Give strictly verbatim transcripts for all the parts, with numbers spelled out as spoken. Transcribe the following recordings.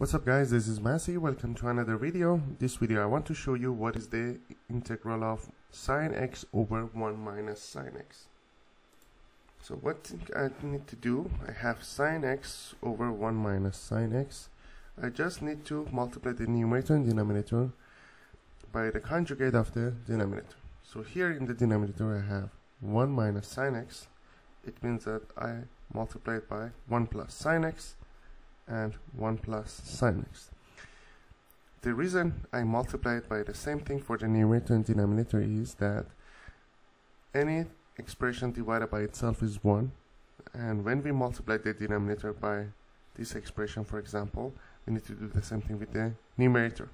What's up guys, this is Massey, welcome to another video. This video I want to show you what is the integral of sine x over one minus sine x. So what I need to do, I have sine x over one minus sine x. I just need to multiply the numerator and denominator by the conjugate of the denominator. So here in the denominator I have one minus sine x. It means that I multiply it by one plus sine x and one plus sine x. The reason I multiply it by the same thing for the numerator and denominator is that any expression divided by itself is one, and when we multiply the denominator by this expression, for example, we need to do the same thing with the numerator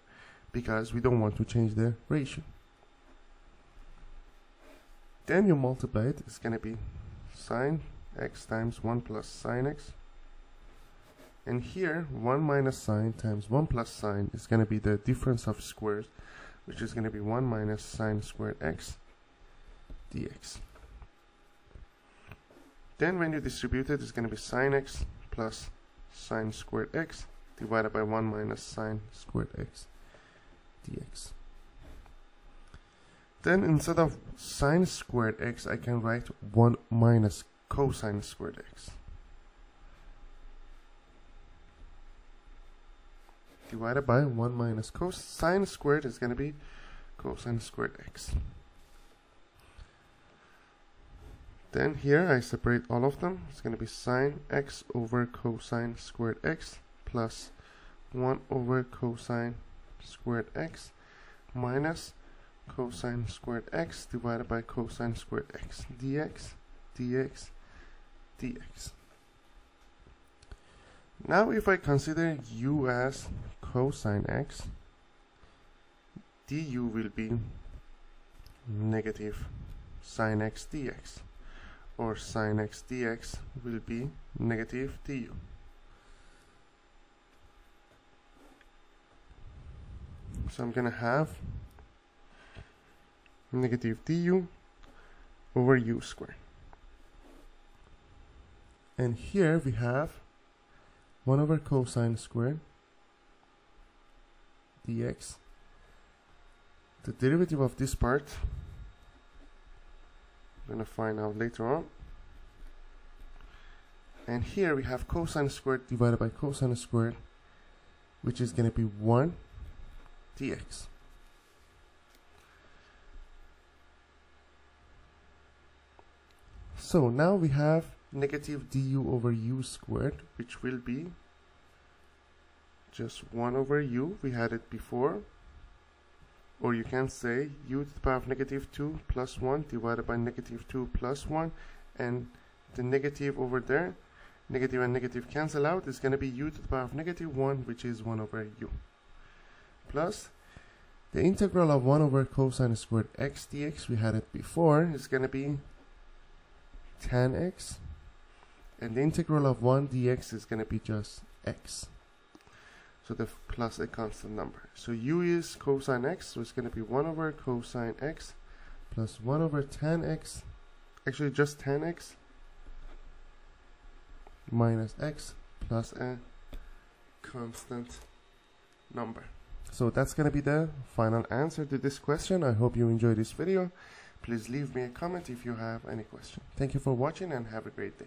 because we don't want to change the ratio. Then you multiply it, it's going to be sine x times one plus sine x. And here, one minus sine times one plus sine is going to be the difference of squares, which is going to be one minus sine squared x dx. Then when you distribute it, it's going to be sine x plus sine squared x divided by one minus sine squared x dx. Then instead of sine squared x, I can write one minus cosine squared x divided by one minus cosine squared is going to be cosine squared x. Then here I separate all of them. It's going to be sine x over cosine squared x plus one over cosine squared x minus cosine squared x divided by cosine squared x dx dx dx. Now if I consider u as cosine x, du will be negative sine x dx, or sine x dx will be negative du. So I'm going to have negative du over u squared. And here we have one over cosine squared dx. The derivative of this part I'm going to find out later on. And here we have cosine squared divided by cosine squared, which is going to be one dx. So now we have negative du over u squared, which will be just one over u, we had it before, or you can say u to the power of negative two plus one divided by negative two plus one, and the negative over there, negative and negative cancel out, is going to be u to the power of negative one, which is one over u, plus the integral of one over cosine squared x dx, we had it before, is going to be tan x, and the integral of one dx is going to be just x, so the plus a constant number. So u is cosine x, so it's going to be one over cosine x plus one over tan x, actually just tan x minus x, plus a constant number. So that's going to be the final answer to this question. I hope you enjoyed this video. Please leave me a comment if you have any question. Thank you for watching and have a great day.